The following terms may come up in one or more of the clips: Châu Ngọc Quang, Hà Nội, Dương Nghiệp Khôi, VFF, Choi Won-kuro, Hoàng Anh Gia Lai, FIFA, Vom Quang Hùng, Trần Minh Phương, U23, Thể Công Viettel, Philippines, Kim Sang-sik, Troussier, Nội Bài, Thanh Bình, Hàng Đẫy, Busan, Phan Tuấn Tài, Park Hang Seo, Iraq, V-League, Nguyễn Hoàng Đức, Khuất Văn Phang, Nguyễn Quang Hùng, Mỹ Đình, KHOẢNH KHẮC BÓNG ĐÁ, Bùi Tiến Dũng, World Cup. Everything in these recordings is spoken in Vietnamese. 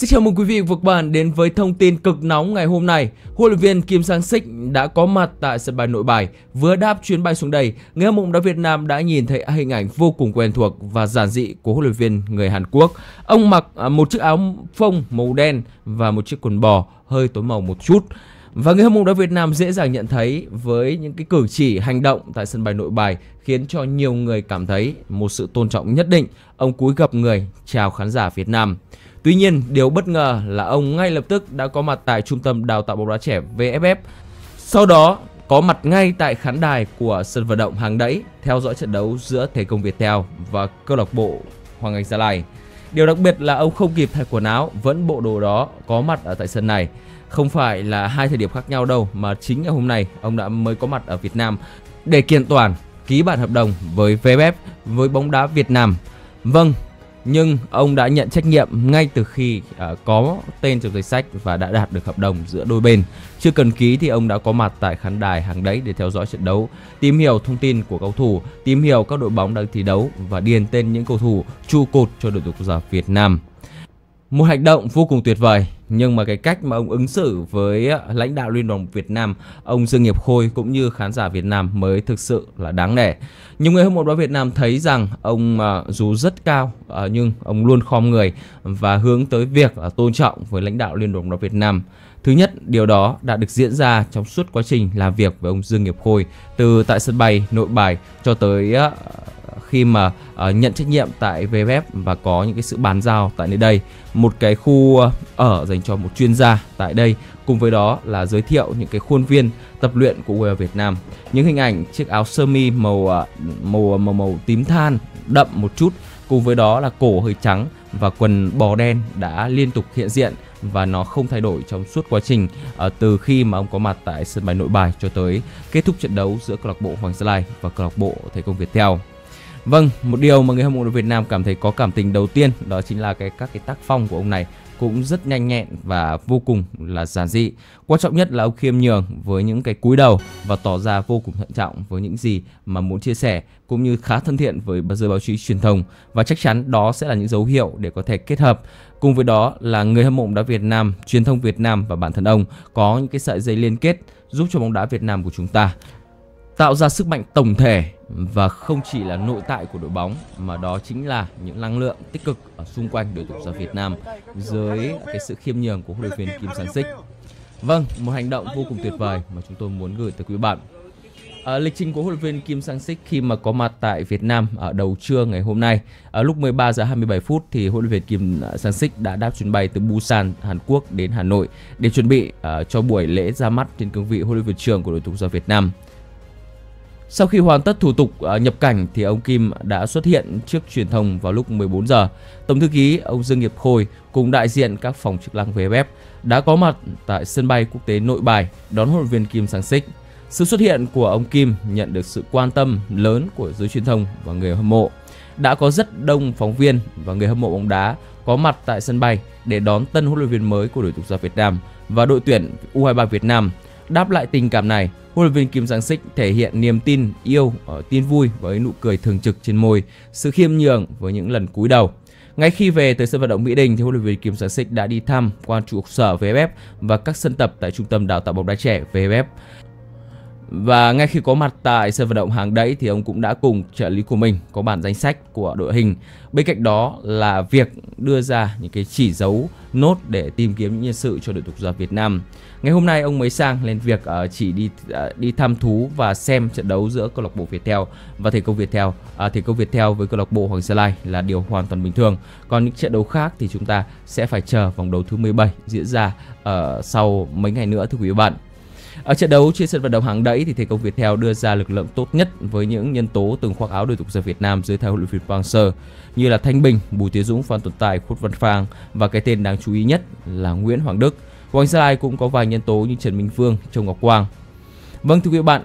Xin chào mừng quý vị và các bạn đến với thông tin cực nóng ngày hôm nay. Huấn luyện viên Kim Sang-sik đã có mặt tại sân bay Nội Bài. Vừa đáp chuyến bay xuống đây, người hâm mộ bóng đá Việt Nam đã nhìn thấy hình ảnh vô cùng quen thuộc và giản dị của huấn luyện viên người Hàn Quốc. Ông mặc một chiếc áo phông màu đen và một chiếc quần bò hơi tối màu một chút. Và người hâm mộ bóng đá Việt Nam dễ dàng nhận thấy với những cái cử chỉ hành động tại sân bay Nội Bài khiến cho nhiều người cảm thấy một sự tôn trọng nhất định. Ông cúi gập người chào khán giả Việt Nam. Tuy nhiên, điều bất ngờ là ông ngay lập tức đã có mặt tại trung tâm đào tạo bóng đá trẻ VFF. Sau đó, có mặt ngay tại khán đài của sân vận động Hàng Đẫy theo dõi trận đấu giữa Thể Công Viettel và câu lạc bộ Hoàng Anh Gia Lai. Điều đặc biệt là ông không kịp thay quần áo, vẫn bộ đồ đó có mặt ở tại sân này. Không phải là hai thời điểm khác nhau đâu mà chính ngày hôm nay ông đã mới có mặt ở Việt Nam để kiện toàn ký bản hợp đồng với VFF với bóng đá Việt Nam. Vâng. Nhưng ông đã nhận trách nhiệm ngay từ khi có tên trong danh sách và đã đạt được hợp đồng giữa đôi bên. Chưa cần ký thì ông đã có mặt tại khán đài Hàng Đẫy để theo dõi trận đấu, tìm hiểu thông tin của cầu thủ, tìm hiểu các đội bóng đang thi đấu và điền tên những cầu thủ trụ cột cho đội tuyển quốc gia Việt Nam. Một hành động vô cùng tuyệt vời, nhưng mà cái cách mà ông ứng xử với lãnh đạo Liên đoàn Việt Nam, ông Dương Nghiệp Khôi cũng như khán giả Việt Nam mới thực sự là đáng nể. Nhiều người hâm mộ bóng đá Việt Nam thấy rằng ông dù rất cao nhưng ông luôn khom người và hướng tới việc tôn trọng với lãnh đạo Liên đoàn bóng đá Việt Nam. Thứ nhất, điều đó đã được diễn ra trong suốt quá trình làm việc với ông Dương Nghiệp Khôi từ tại sân bay Nội Bài cho tới khi mà nhận trách nhiệm tại VFF và có những cái sự bàn giao tại nơi đây, một cái khu ở dành cho một chuyên gia tại đây, cùng với đó là giới thiệu những cái khuôn viên tập luyện của U23 Việt Nam. Những hình ảnh chiếc áo sơ mi màu tím than đậm một chút, cùng với đó là cổ hơi trắng và quần bò đen đã liên tục hiện diện và nó không thay đổi trong suốt quá trình từ khi mà ông có mặt tại sân bay Nội Bài cho tới kết thúc trận đấu giữa câu lạc bộ Hoàng Gia Lai và câu lạc bộ Thể Công Viettel. Vâng, một điều mà người hâm mộ Việt Nam cảm thấy có cảm tình đầu tiên đó chính là các tác phong của ông này cũng rất nhanh nhẹn và vô cùng là giản dị. Quan trọng nhất là ông khiêm nhường với những cái cúi đầu và tỏ ra vô cùng thận trọng với những gì mà muốn chia sẻ, cũng như khá thân thiện với giới báo chí truyền thông, và chắc chắn đó sẽ là những dấu hiệu để có thể kết hợp. Cùng với đó là người hâm mộ bóng đá Việt Nam, truyền thông Việt Nam và bản thân ông có những cái sợi dây liên kết giúp cho bóng đá Việt Nam của chúng ta tạo ra sức mạnh tổng thể, và không chỉ là nội tại của đội bóng mà đó chính là những năng lượng tích cực ở xung quanh đội tuyển quốc gia Việt Nam dưới cái sự khiêm nhường của huấn luyện viên Kim Sang-sik. Vâng, một hành động vô cùng tuyệt vời mà chúng tôi muốn gửi tới quý bạn. Lịch trình của huấn luyện viên Kim Sang-sik khi mà có mặt tại Việt Nam ở đầu trưa ngày hôm nay, lúc 13:27 thì huấn luyện viên Kim Sang-sik đã đáp chuyến bay từ Busan, Hàn Quốc đến Hà Nội để chuẩn bị cho buổi lễ ra mắt trên cương vị huấn luyện viên trưởng của đội tuyển quốc gia Việt Nam. Sau khi hoàn tất thủ tục nhập cảnh thì ông Kim đã xuất hiện trước truyền thông vào lúc 14 giờ. Tổng thư ký ông Dương Nghiệp Khôi cùng đại diện các phòng chức năng VFF đã có mặt tại sân bay quốc tế Nội Bài đón huấn luyện viên Kim Sang-sik. Sự xuất hiện của ông Kim nhận được sự quan tâm lớn của giới truyền thông và người hâm mộ. Đã có rất đông phóng viên và người hâm mộ bóng đá có mặt tại sân bay để đón tân huấn luyện viên mới của đội tuyển quốc gia Việt Nam và đội tuyển U23 Việt Nam. Đáp lại tình cảm này, huấn luyện viên Kim Sang-sik thể hiện niềm tin, yêu, tin vui với nụ cười thường trực trên môi, sự khiêm nhường với những lần cúi đầu. Ngay khi về tới sân vận động Mỹ Đình thì huấn luyện viên Kim Sang-sik đã đi thăm quan trụ sở VFF và các sân tập tại trung tâm đào tạo bóng đá trẻ VFF. Và ngay khi có mặt tại sân vận động Hàng Đẫy thì ông cũng đã cùng trợ lý của mình có bản danh sách của đội hình. Bên cạnh đó là việc đưa ra những cái chỉ dấu nốt để tìm kiếm những nhân sự cho đội tuyển quốc gia Việt Nam. Ngày hôm nay ông mới sang lên việc chỉ đi thăm thú và xem trận đấu giữa câu lạc bộ Viettel và Thể Công Viettel. Thể Công Viettel với câu lạc bộ Hoàng Gia Lai là điều hoàn toàn bình thường. Còn những trận đấu khác thì chúng ta sẽ phải chờ vòng đấu thứ 17 diễn ra sau mấy ngày nữa thưa quý bạn. Ở trận đấu trên sân vận động Hàng Đẫy thì Thể Công Viettel đưa ra lực lượng tốt nhất với những nhân tố từng khoác áo đội tuyển quốc gia Việt Nam dưới thời huấn luyện viên Park Hang Seo như là Thanh Bình, Bùi Tiến Dũng, Phan Tuấn Tài, Khuất Văn Phang và cái tên đáng chú ý nhất là Nguyễn Hoàng Đức. Hoàng Gia Lai cũng có vài nhân tố như Trần Minh Phương, Châu Ngọc Quang. Vâng thưa quý bạn,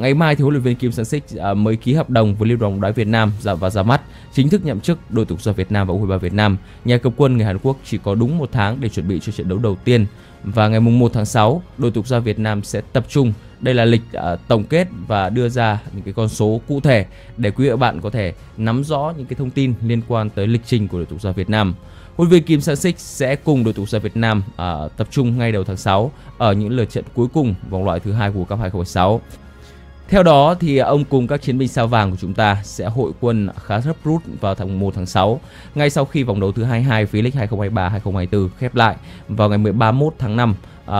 ngày mai thì huấn luyện viên Kim Sang-sik mới ký hợp đồng với Liên đoàn bóng đá Việt Nam và ra mắt chính thức nhậm chức đội tuyển quốc gia Việt Nam và U23 Việt Nam. Nhà cầm quân người Hàn Quốc chỉ có đúng 1 tháng để chuẩn bị cho trận đấu đầu tiên và ngày mùng 1 tháng 6 đội tuyển quốc gia Việt Nam sẽ tập trung. Đây là lịch tổng kết và đưa ra những cái con số cụ thể để quý vị và bạn có thể nắm rõ những cái thông tin liên quan tới lịch trình của đội tuyển quốc gia Việt Nam. Huấn luyện viên Kim Sang-sik sẽ cùng đội tuyển quốc gia Việt Nam tập trung ngay đầu tháng 6 ở những lượt trận cuối cùng vòng loại thứ hai của World Cup 2026. Theo đó thì ông cùng các chiến binh sao vàng của chúng ta sẽ hội quân khá gấp rút vào tháng 1 tháng 6 ngay sau khi vòng đấu thứ 22 V-League 2023-2024 khép lại vào ngày 31 tháng 5.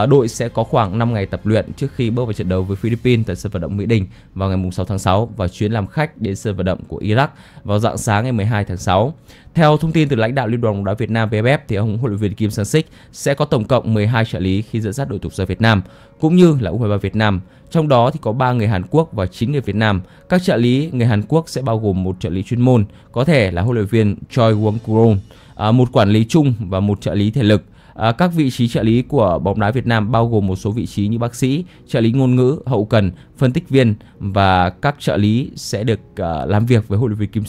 Đội sẽ có khoảng 5 ngày tập luyện trước khi bước vào trận đấu với Philippines tại sân vận động Mỹ Đình vào ngày 6 tháng 6 và chuyến làm khách đến sân vận động của Iraq vào rạng sáng ngày 12 tháng 6. Theo thông tin từ lãnh đạo Liên đoàn bóng đá Việt Nam VFF thì ông huấn luyện viên Kim Sang-sik sẽ có tổng cộng 12 trợ lý khi dẫn dắt đội tuyển quốc gia Việt Nam cũng như là U23 Việt Nam. Trong đó thì có 3 người Hàn Quốc và 9 người Việt Nam. Các trợ lý người Hàn Quốc sẽ bao gồm một trợ lý chuyên môn, có thể là huấn luyện viên Choi Won-kuro, một quản lý chung và một trợ lý thể lực. Các vị trí trợ lý của bóng đá Việt Nam bao gồm một số vị trí như bác sĩ, trợ lý ngôn ngữ, hậu cần, phân tích viên và các trợ lý sẽ được làm việc với huấn luyện viên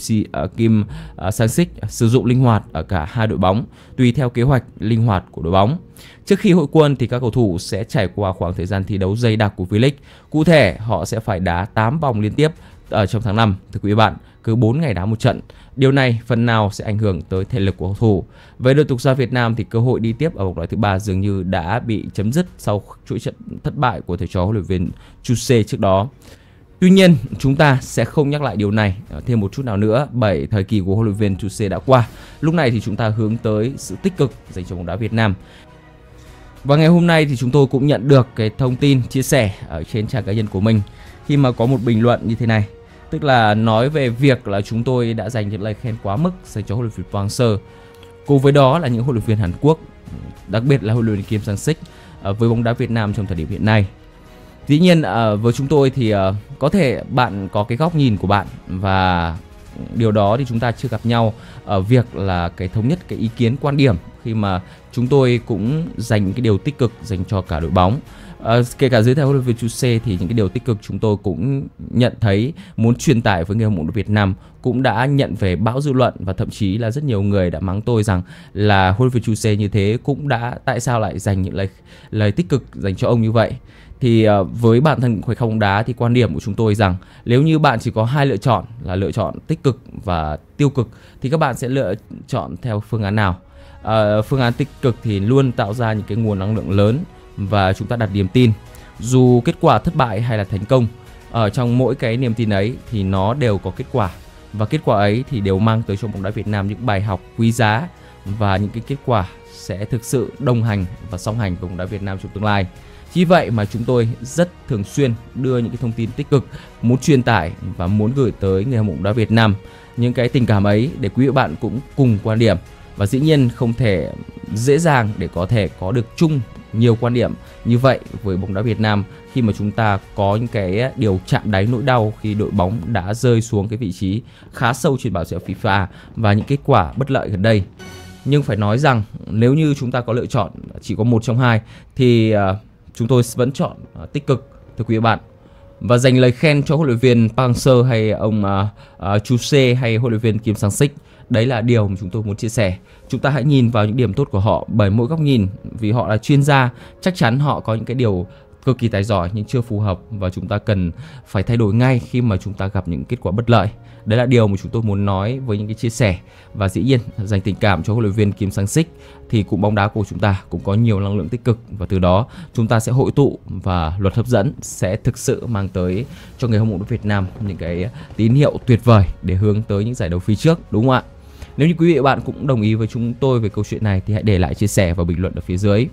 Kim Sang-sik sử dụng linh hoạt ở cả hai đội bóng tùy theo kế hoạch linh hoạt của đội bóng. Trước khi hội quân thì các cầu thủ sẽ trải qua khoảng thời gian thi đấu dày đặc của V-League. Cụ thể họ sẽ phải đá 8 vòng liên tiếp ở trong tháng 5, thưa quý bạn, cứ 4 ngày đá một trận. Điều này phần nào sẽ ảnh hưởng tới thể lực của cầu thủ. Về đội tuyển quốc gia Việt Nam thì cơ hội đi tiếp ở vòng loại thứ 3 dường như đã bị chấm dứt sau chuỗi trận thất bại của thầy trò huấn luyện viên Troussier trước đó. Tuy nhiên, chúng ta sẽ không nhắc lại điều này thêm một chút nào nữa bởi thời kỳ của huấn luyện viên Troussier đã qua. Lúc này thì chúng ta hướng tới sự tích cực dành cho bóng đá Việt Nam. Và ngày hôm nay thì chúng tôi cũng nhận được cái thông tin chia sẻ ở trên trang cá nhân của mình khi mà có một bình luận như thế này. Tức là nói về việc là chúng tôi đã dành những lời khen quá mức dành cho huấn luyện viên Park Hang Seo. Cùng với đó là những huấn luyện viên Hàn Quốc, đặc biệt là huấn luyện viên Kim Sang-sik với bóng đá Việt Nam trong thời điểm hiện nay. Dĩ nhiên với chúng tôi thì có thể bạn có cái góc nhìn của bạn và điều đó thì chúng ta chưa gặp nhau ở việc là cái thống nhất cái ý kiến quan điểm khi mà chúng tôi cũng dành cái điều tích cực dành cho cả đội bóng. Kể cả dưới theo huấn luyện viên Troussier thì những cái điều tích cực chúng tôi cũng nhận thấy muốn truyền tải với người hâm mộ Việt Nam cũng đã nhận về bão dư luận và thậm chí là rất nhiều người đã mắng tôi rằng là huấn luyện viên Troussier như thế cũng đã tại sao lại dành những lời tích cực dành cho ông như vậy. Thì với bản thân Khoảnh Khắc Bóng Đá thì quan điểm của chúng tôi rằng nếu như bạn chỉ có hai lựa chọn là lựa chọn tích cực và tiêu cực thì các bạn sẽ lựa chọn theo phương án nào. Phương án tích cực thì luôn tạo ra những cái nguồn năng lượng lớn và chúng ta đặt niềm tin dù kết quả thất bại hay là thành công, ở trong mỗi cái niềm tin ấy thì nó đều có kết quả và kết quả ấy thì đều mang tới cho bóng đá Việt Nam những bài học quý giá và những cái kết quả sẽ thực sự đồng hành và song hành với bóng đá Việt Nam trong tương lai. Vì vậy mà chúng tôi rất thường xuyên đưa những cái thông tin tích cực muốn truyền tải và muốn gửi tới người hâm mộ bóng đá Việt Nam những cái tình cảm ấy để quý vị bạn cũng cùng quan điểm. Và dĩ nhiên không thể dễ dàng để có thể có được chung nhiều quan điểm như vậy với bóng đá Việt Nam khi mà chúng ta có những cái điều chạm đáy nỗi đau khi đội bóng đã rơi xuống cái vị trí khá sâu trên bảng xếp hạng FIFA và những kết quả bất lợi gần đây. Nhưng phải nói rằng nếu như chúng ta có lựa chọn chỉ có một trong hai thì chúng tôi vẫn chọn tích cực, thưa quý bạn. Và dành lời khen cho huấn luyện viên Park Hang Seo hay ông Troussier hay huấn luyện viên Kim Sang-sik, đấy là điều mà chúng tôi muốn chia sẻ. Chúng ta hãy nhìn vào những điểm tốt của họ bởi mỗi góc nhìn, vì họ là chuyên gia, chắc chắn họ có những cái điều cực kỳ tài giỏi nhưng chưa phù hợp và chúng ta cần phải thay đổi ngay khi mà chúng ta gặp những kết quả bất lợi. Đấy là điều mà chúng tôi muốn nói với những cái chia sẻ. Và dĩ nhiên dành tình cảm cho huấn luyện viên Kim Sang-sik thì cụm bóng đá của chúng ta cũng có nhiều năng lượng tích cực và từ đó chúng ta sẽ hội tụ và luật hấp dẫn sẽ thực sự mang tới cho người hâm mộ Việt Nam những cái tín hiệu tuyệt vời để hướng tới những giải đấu phía trước, đúng không ạ? Nếu như quý vị và bạn cũng đồng ý với chúng tôi về câu chuyện này thì hãy để lại chia sẻ và bình luận ở phía dưới.